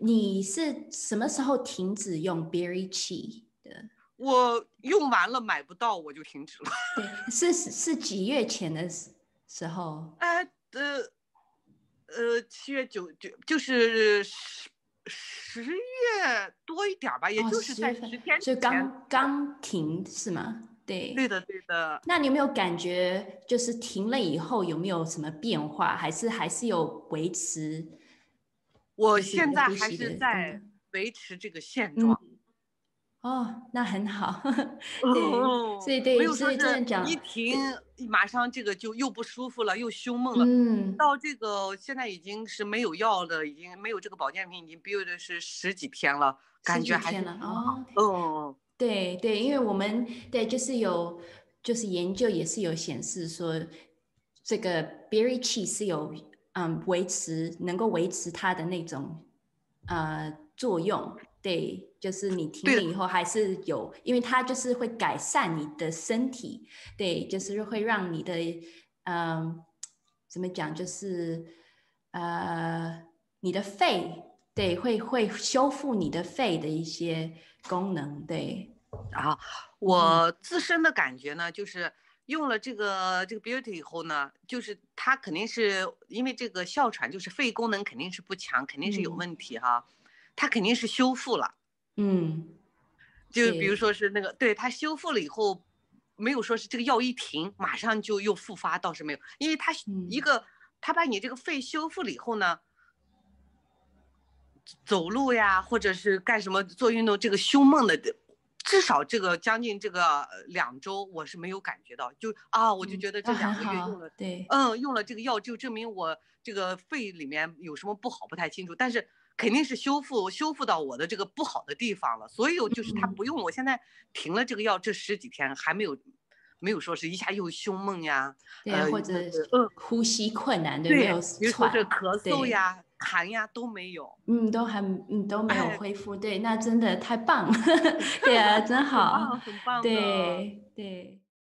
你是什么时候停止用 BerriQi 的？我用完了买不到，我就停止了。对，是几月前的时候？7月9，就是10月多一点吧，也就是在10天前，就刚停是吗？对，对的，对的。那你有没有感觉，就是停了以后有没有什么变化，还是有维持？我现在还是在维持这个现状。哦，那很好。对，所以对，所以这样讲，一停马上这个就又不舒服了，又胸闷了。嗯，到这个现在已经是没有药了，已经没有这个保健品，已经憋的是十几天了，感觉还是哦，嗯。对对，因为我们对就是研究也是有显示说，这个 BerriQi 是有能够维持它的那种作用。对，就是你停了以后还是有，因为它就是会改善你的身体，对，就是会让你的怎么讲，就是你的肺。对，会修复你的肺的一些功能。对，啊，我自身的感觉呢，就是用了这个 BerriQi 以后呢，就是它肯定是因为这个哮喘，就是肺功能肯定是不强，肯定是有问题哈，它肯定是修复了。嗯，就比如说是那个，对，它修复了以后，没有说是这个药一停马上就又复发，倒是没有，因为它它把你这个肺修复了以后呢。走路呀，或者是干什么做运动，这个胸闷的，至少这个将近这个2周，我是没有感觉到。就啊，我就觉得这2个月用了，对，用了这个药，就证明我这个肺里面有什么不好不太清楚，但是肯定是修复到我的这个不好的地方了。所以就是他不用，我现在停了这个药，这十几天还没有说是一下又胸闷呀，对，或者呼吸困难，对，没有喘，比如说咳嗽呀。痰呀都没有，都没有恢复，对，那真的太棒了，对啊，真好，很棒，对对。